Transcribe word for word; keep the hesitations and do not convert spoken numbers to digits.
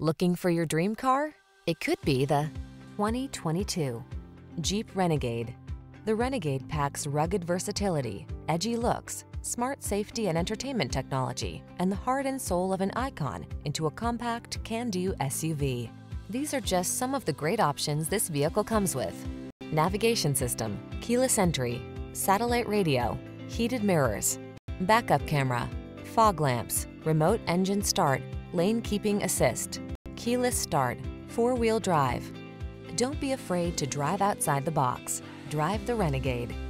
Looking for your dream car? It could be the twenty twenty-two Jeep Renegade. The Renegade packs rugged versatility, edgy looks, smart safety and entertainment technology, and the heart and soul of an icon into a compact, can-do S U V. These are just some of the great options this vehicle comes with: navigation system, keyless entry, satellite radio, heated mirrors, backup camera, fog lamps, remote engine start, lane keeping assist, keyless start, four-wheel drive. Don't be afraid to drive outside the box. Drive the Renegade.